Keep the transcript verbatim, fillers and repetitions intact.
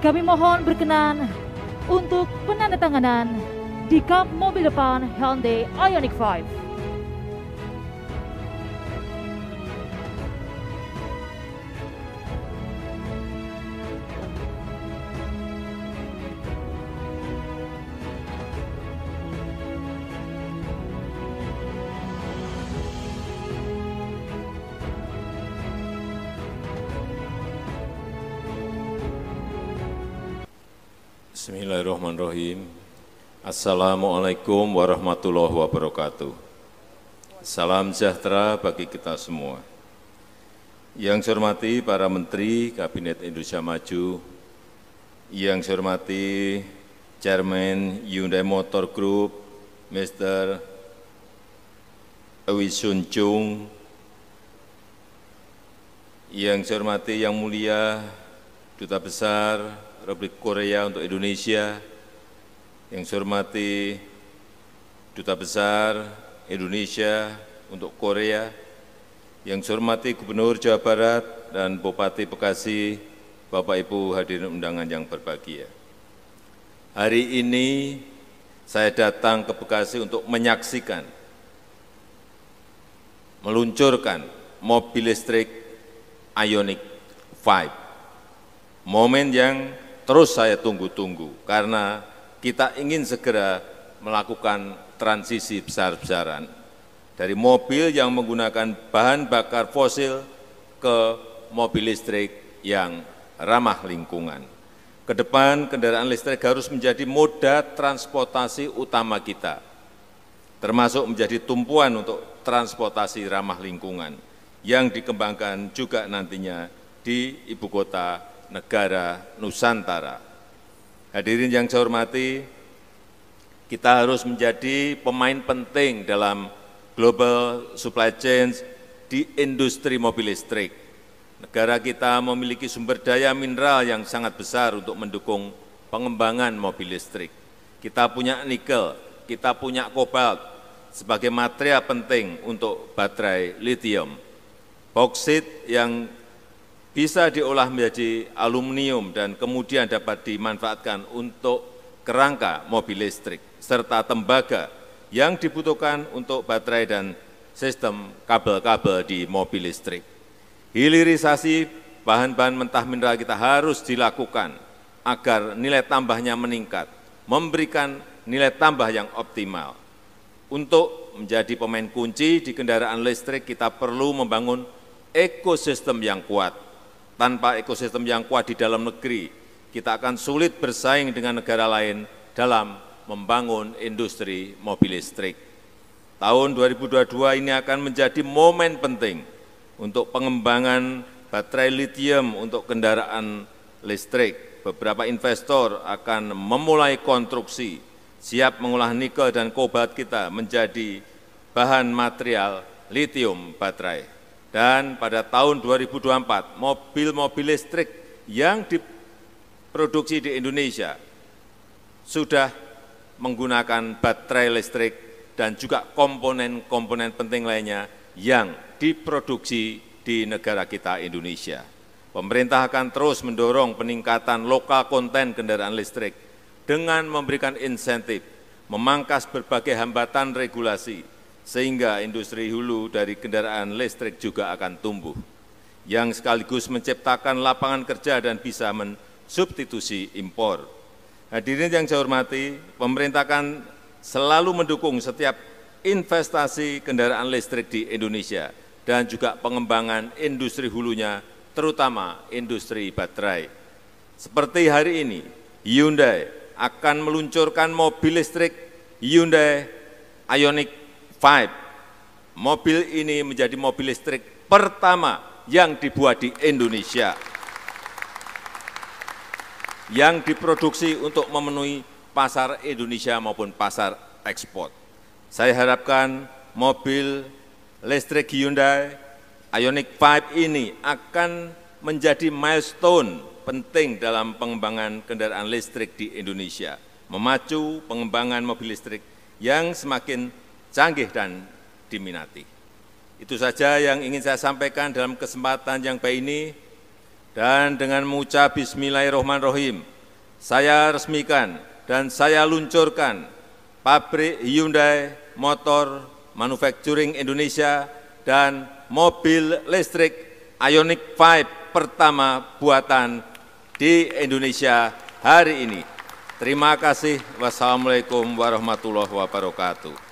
Kami mohon berkenan untuk penandatanganan di kap mobil depan Hyundai IONIQ lima. Bismillahirrahmanirrahim. Assalamualaikum warahmatullahi wabarakatuh. Salam sejahtera bagi kita semua. Yang saya hormati para Menteri Kabinet Indonesia Maju, yang saya hormati Chairman Hyundai Motor Group, Mister Euisun Chung, yang saya hormati Yang Mulia Duta Besar Republik Korea untuk Indonesia, yang saya hormati Duta Besar Indonesia untuk Korea, yang saya hormati Gubernur Jawa Barat dan Bupati Bekasi, Bapak-Ibu hadirin undangan yang berbahagia. Hari ini saya datang ke Bekasi untuk menyaksikan, meluncurkan mobil listrik IONIQ lima, momen yang terus saya tunggu-tunggu, karena kita ingin segera melakukan transisi besar-besaran dari mobil yang menggunakan bahan bakar fosil ke mobil listrik yang ramah lingkungan. Kedepan kendaraan listrik harus menjadi moda transportasi utama kita, termasuk menjadi tumpuan untuk transportasi ramah lingkungan yang dikembangkan juga nantinya di ibu kota negara Nusantara. Hadirin yang saya hormati, kita harus menjadi pemain penting dalam global supply chain di industri mobil listrik. Negara kita memiliki sumber daya mineral yang sangat besar untuk mendukung pengembangan mobil listrik. Kita punya nikel, kita punya kobalt sebagai material penting untuk baterai lithium. Boksit yang bisa diolah menjadi aluminium dan kemudian dapat dimanfaatkan untuk kerangka mobil listrik, serta tembaga yang dibutuhkan untuk baterai dan sistem kabel-kabel di mobil listrik. Hilirisasi bahan-bahan mentah mineral kita harus dilakukan agar nilai tambahnya meningkat, memberikan nilai tambah yang optimal. Untuk menjadi pemain kunci di kendaraan listrik, kita perlu membangun ekosistem yang kuat. Tanpa ekosistem yang kuat di dalam negeri, kita akan sulit bersaing dengan negara lain dalam membangun industri mobil listrik. Tahun dua ribu dua puluh dua ini akan menjadi momen penting untuk pengembangan baterai lithium untuk kendaraan listrik. Beberapa investor akan memulai konstruksi, siap mengolah nikel dan kobalt kita menjadi bahan material lithium baterai. Dan pada tahun dua ribu dua puluh empat, mobil-mobil listrik yang diproduksi di Indonesia sudah menggunakan baterai listrik dan juga komponen-komponen penting lainnya yang diproduksi di negara kita Indonesia. Pemerintah akan terus mendorong peningkatan lokal konten kendaraan listrik dengan memberikan insentif, memangkas berbagai hambatan regulasi, sehingga industri hulu dari kendaraan listrik juga akan tumbuh, yang sekaligus menciptakan lapangan kerja dan bisa mensubstitusi impor. Hadirin yang saya hormati, pemerintah akan selalu mendukung setiap investasi kendaraan listrik di Indonesia dan juga pengembangan industri hulunya, terutama industri baterai. Seperti hari ini, Hyundai akan meluncurkan mobil listrik Hyundai IONIQ lima. Mobil ini menjadi mobil listrik pertama yang dibuat di Indonesia, yang diproduksi untuk memenuhi pasar Indonesia maupun pasar ekspor. Saya harapkan mobil listrik Hyundai IONIQ lima ini akan menjadi milestone penting dalam pengembangan kendaraan listrik di Indonesia, memacu pengembangan mobil listrik yang semakin canggih dan diminati. Itu saja yang ingin saya sampaikan dalam kesempatan yang baik ini, dan dengan mengucap bismillahirrahmanirrahim, saya resmikan dan saya luncurkan pabrik Hyundai Motor Manufacturing Indonesia dan mobil listrik IONIQ lima pertama buatan di Indonesia hari ini. Terima kasih. Wassalamualaikum warahmatullahi wabarakatuh.